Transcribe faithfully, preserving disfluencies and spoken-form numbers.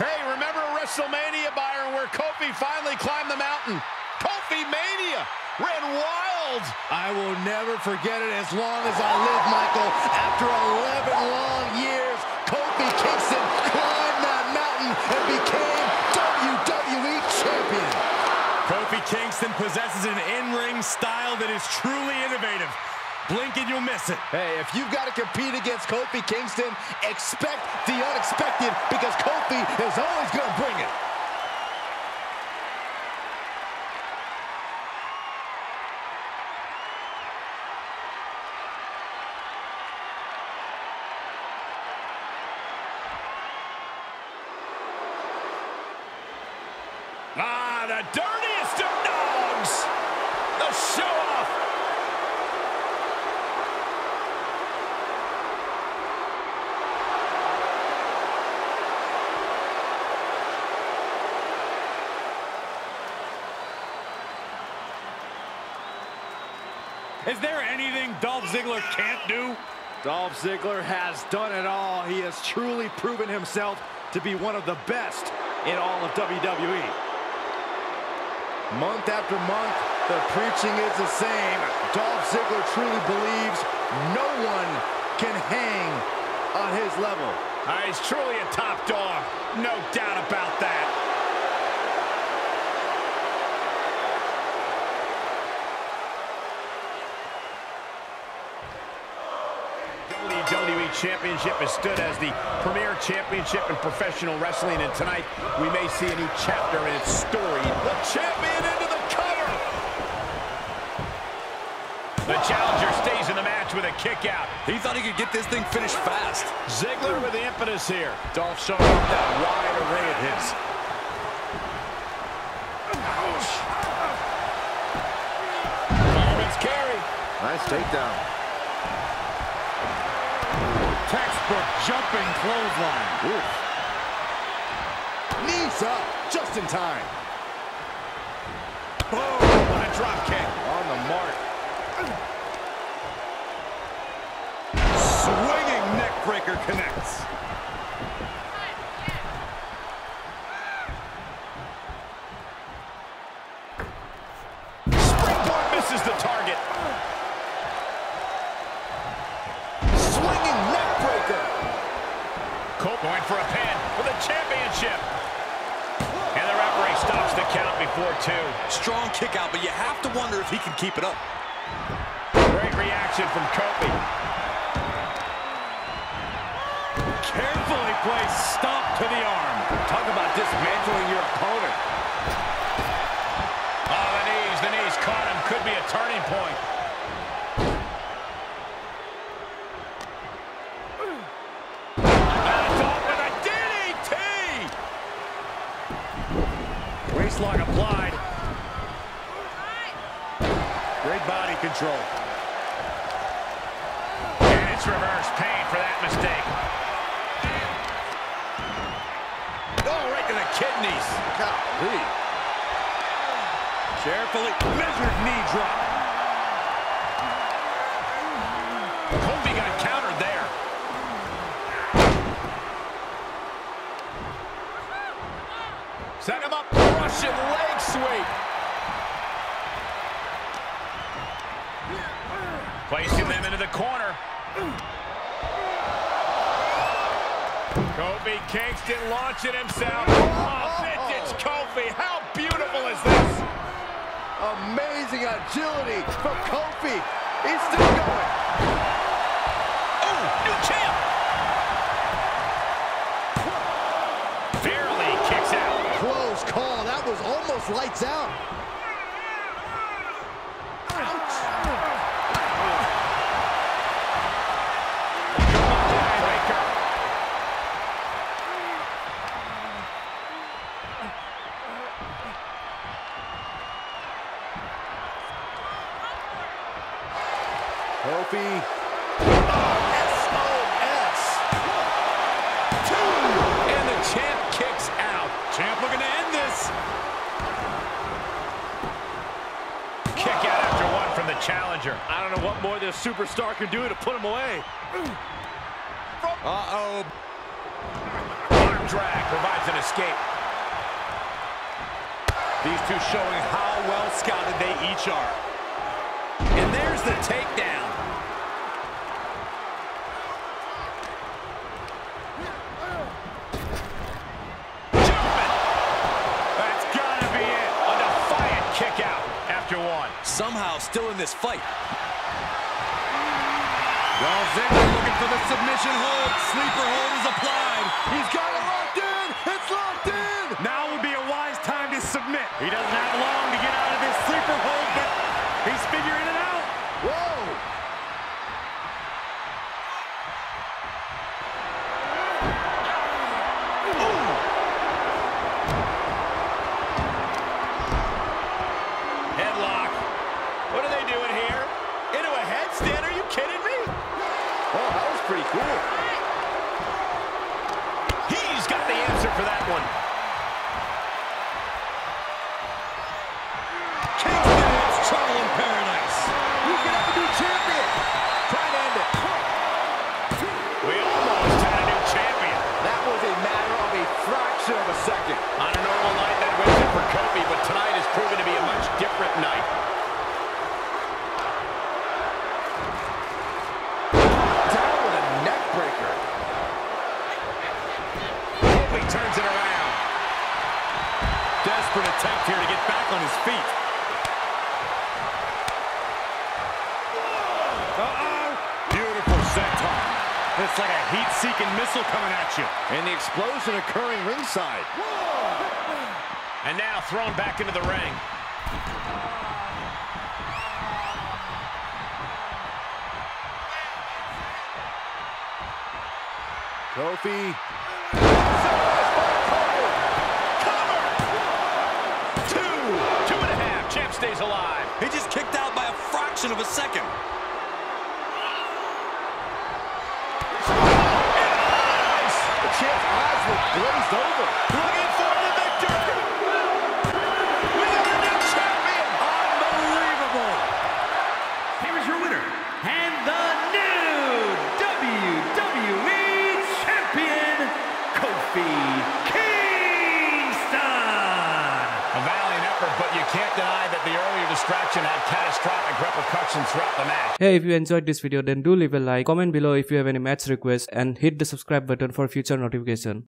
Hey, remember WrestleMania, Byron, where Kofi finally climbed the mountain? Kofi Mania ran wild. I will never forget it as long as I live, Michael. After eleven long years, Kofi Kingston climbed that mountain and became W W E Champion. Kofi Kingston possesses an in-ring style that is truly innovative. Blink and you'll miss it. Hey, if you've got to compete against Kofi Kingston, expect the unexpected, because Kofi is always going to bring it. Ah, the dirtiest of dogs! The show-off! Is there anything Dolph Ziggler can't do? Dolph Ziggler has done it all. He has truly proven himself to be one of the best in all of W W E. Month after month, the preaching is the same. Dolph Ziggler truly believes no one can hang on his level. Uh, he's truly a top dog. No doubt about that. W W E Championship is stood as the premier championship in professional wrestling, and tonight we may see a new chapter in its story. The champion into the cover! The challenger stays in the match with a kick out. He thought he could get this thing finished fast. Ziggler with the impetus here. Dolph showing off that wide array of his. Fireman's carry. Nice takedown. Textbook jumping clothesline. Oof. Knees up, just in time. Boom! On a drop kick. On the mark. Swinging neck breaker connects. Springboard misses the target. Going for a pin for the championship. And the referee stops the count before two. Strong kick out, but you have to wonder if he can keep it up. Great reaction from Kofi. Carefully placed stomp to the arm. Talk about dismantling your opponent. Oh, the knees, the knees caught him. Could be a turning point. Waistlog applied. Great body control. And it's reverse pain for that mistake. Oh, right to the kidneys. Golly. Carefully measured knee drop. Kofi got countered there. Set him up, Russian leg sweep. Placing them into the corner. Kofi Kingston launching himself. Oh, vintage Kofi, how beautiful is this? Amazing agility from Kofi. He's still going. Oh, new champ. Call. That was almost lights out. Ouch. Breaker. Kofi. S O S. Two. And the champ kicks out. Champ looking to end. Kick out after one from the challenger. I don't know what more this superstar can do to put him away. Uh-oh. Arm drag provides an escape. These two showing how well scouted they each are. And there's the takedown. Jumping. That's gotta be it. A defiant kick out after one. Somehow still in this fight. Well, Ziggler looking for the submission hold. Sleeper hold is applied. He's got it locked in. It's locked in. Now would be a wise time to submit. He doesn't have long to get out of this sleeper hold, but he's figuring it out. Whoa. Ooh. Headlock. What are they doing here? Into a headstand? Are you kidding me? Oh, that was pretty cool. He's got the answer for that one. Kingston has trouble in paradise. You can have a new champion. Try to end it. We almost had a new champion. That was a matter of a fraction of a second. On a normal night, that wins it for Kofi, but tonight has proven to be a much different night. Desperate attempt here to get back on his feet. Uh-oh. Beautiful senton. It's like a heat-seeking missile coming at you. And the explosion occurring ringside. Whoa. And now thrown back into the ring. Kofi. Stays alive. He just kicked out by a fraction of a second. Nice. The champ's eyes were glazed over. Looking for the victory. We have a new champion. Unbelievable. Here is your winner and the new W W E Champion, Kofi Kingston. A valiant effort, but you can't deny that the earlier distraction had catastrophic repercussions throughout the match. Hey, if you enjoyed this video, then do leave a like, comment below if you have any match requests, and hit the subscribe button for future notification.